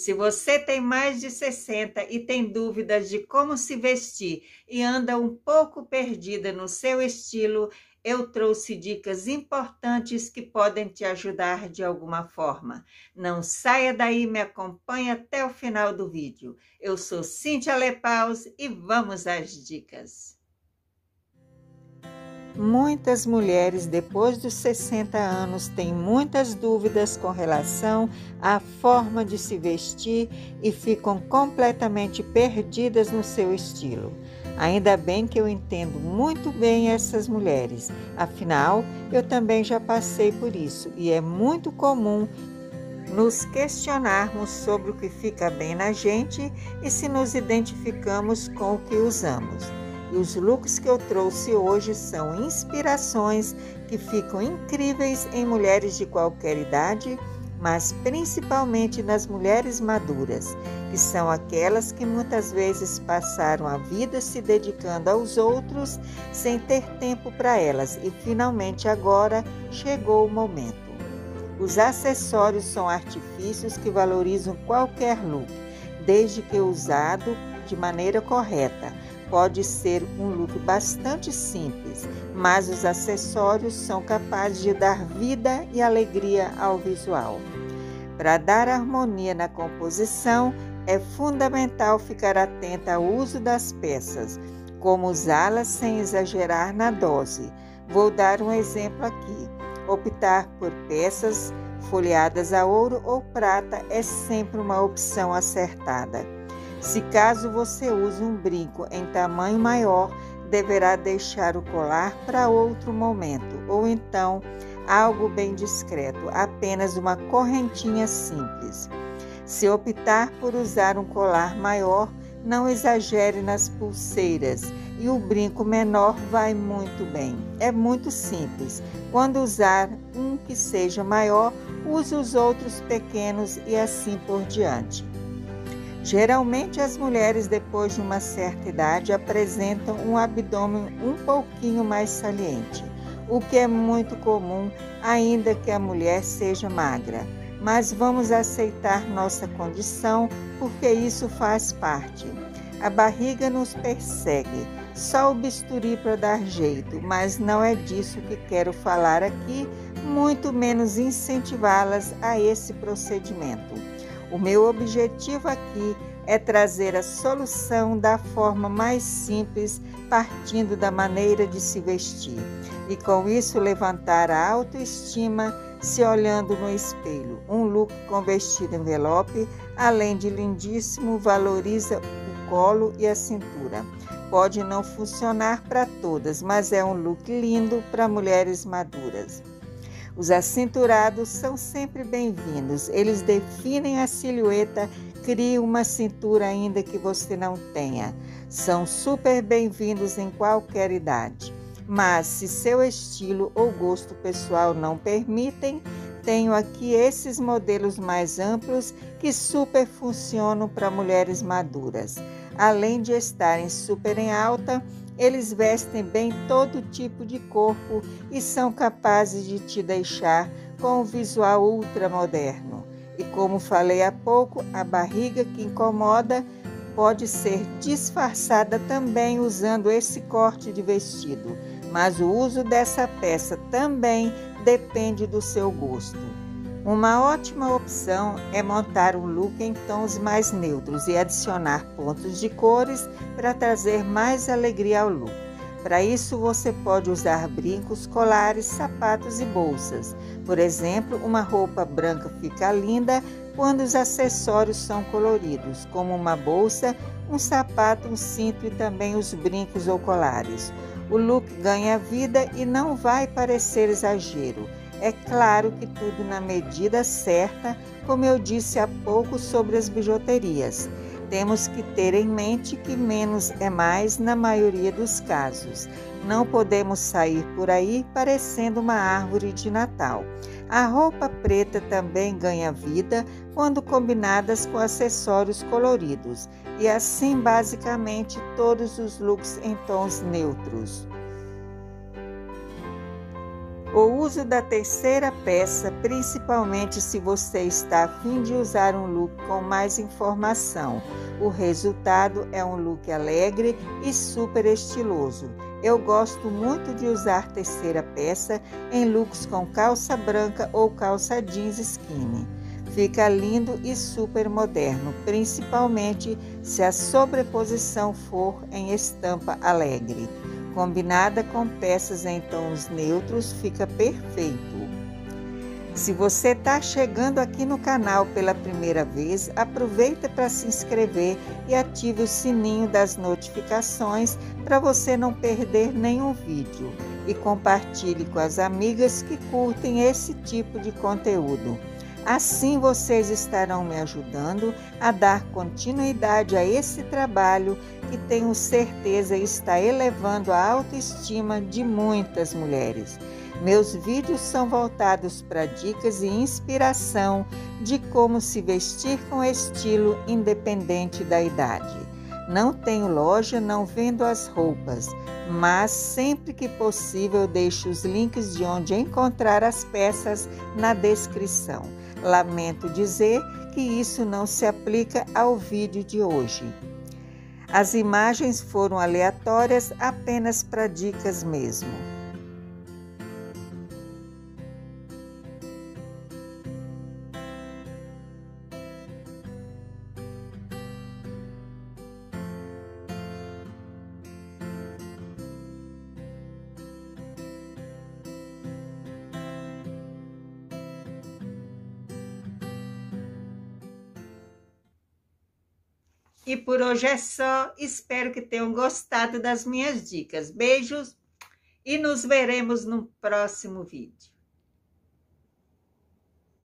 Se você tem mais de 60 e tem dúvidas de como se vestir e anda um pouco perdida no seu estilo, eu trouxe dicas importantes que podem te ajudar de alguma forma. Não saia daí, me acompanhe até o final do vídeo. Eu sou Cíntia Leppaus e vamos às dicas. Muitas mulheres depois dos 60 anos têm muitas dúvidas com relação à forma de se vestir e ficam completamente perdidas no seu estilo. Ainda bem que eu entendo muito bem essas mulheres, afinal, eu também já passei por isso e é muito comum nos questionarmos sobre o que fica bem na gente e se nos identificamos com o que usamos. E os looks que eu trouxe hoje são inspirações que ficam incríveis em mulheres de qualquer idade, mas principalmente nas mulheres maduras, que são aquelas que muitas vezes passaram a vida se dedicando aos outros sem ter tempo para elas e finalmente agora chegou o momento. Os acessórios são artifícios que valorizam qualquer look, desde que usado de maneira correta. Pode ser um look bastante simples, mas os acessórios são capazes de dar vida e alegria ao visual. Para dar harmonia na composição, é fundamental ficar atenta ao uso das peças, como usá-las sem exagerar na dose. Vou dar um exemplo aqui. Optar por peças folheadas a ouro ou prata é sempre uma opção acertada. Se caso você use um brinco em tamanho maior, deverá deixar o colar para outro momento, ou então algo bem discreto, apenas uma correntinha simples. Se optar por usar um colar maior, não exagere nas pulseiras e o brinco menor vai muito bem. É muito simples. Quando usar um que seja maior, use os outros pequenos e assim por diante. Geralmente as mulheres depois de uma certa idade apresentam um abdômen um pouquinho mais saliente, o que é muito comum ainda que a mulher seja magra. Mas vamos aceitar nossa condição porque isso faz parte. A barriga nos persegue, só o bisturi para dar jeito, mas não é disso que quero falar aqui, muito menos incentivá-las a esse procedimento. O meu objetivo aqui é trazer a solução da forma mais simples, partindo da maneira de se vestir. E com isso levantar a autoestima se olhando no espelho. Um look com vestido envelope, além de lindíssimo, valoriza o colo e a cintura. Pode não funcionar para todas, mas é um look lindo para mulheres maduras. Os acinturados são sempre bem-vindos, eles definem a silhueta, criam uma cintura ainda que você não tenha. São super bem-vindos em qualquer idade. Mas se seu estilo ou gosto pessoal não permitem, tenho aqui esses modelos mais amplos que super funcionam para mulheres maduras. Além de estarem super em alta, eles vestem bem todo tipo de corpo e são capazes de te deixar com um visual ultramoderno. E como falei há pouco, a barriga que incomoda pode ser disfarçada também usando esse corte de vestido, mas o uso dessa peça também depende do seu gosto. Uma ótima opção é montar um look em tons mais neutros e adicionar pontos de cores para trazer mais alegria ao look. Para isso, você pode usar brincos, colares, sapatos e bolsas. Por exemplo, uma roupa branca fica linda quando os acessórios são coloridos, como uma bolsa, um sapato, um cinto e também os brincos ou colares. O look ganha vida e não vai parecer exagero. É claro que tudo na medida certa, como eu disse há pouco sobre as bijuterias. Temos que ter em mente que menos é mais na maioria dos casos. Não podemos sair por aí parecendo uma árvore de Natal. A roupa preta também ganha vida quando combinadas com acessórios coloridos. E assim basicamente todos os looks em tons neutros. O uso da terceira peça, principalmente se você está a fim de usar um look com mais informação. O resultado é um look alegre e super estiloso. Eu gosto muito de usar terceira peça em looks com calça branca ou calça jeans skinny. Fica lindo e super moderno, principalmente se a sobreposição for em estampa alegre. Combinada com peças em tons neutros, fica perfeito. Se você está chegando aqui no canal pela primeira vez, aproveita para se inscrever e ative o sininho das notificações para você não perder nenhum vídeo. E compartilhe com as amigas que curtem esse tipo de conteúdo. Assim vocês estarão me ajudando a dar continuidade a esse trabalho que tenho certeza está elevando a autoestima de muitas mulheres. Meus vídeos são voltados para dicas e inspiração de como se vestir com estilo independente da idade. Não tenho loja, não vendo as roupas, mas sempre que possível deixo os links de onde encontrar as peças na descrição. Lamento dizer que isso não se aplica ao vídeo de hoje. As imagens foram aleatórias apenas para dicas mesmo. E por hoje é só, espero que tenham gostado das minhas dicas. Beijos e nos veremos no próximo vídeo.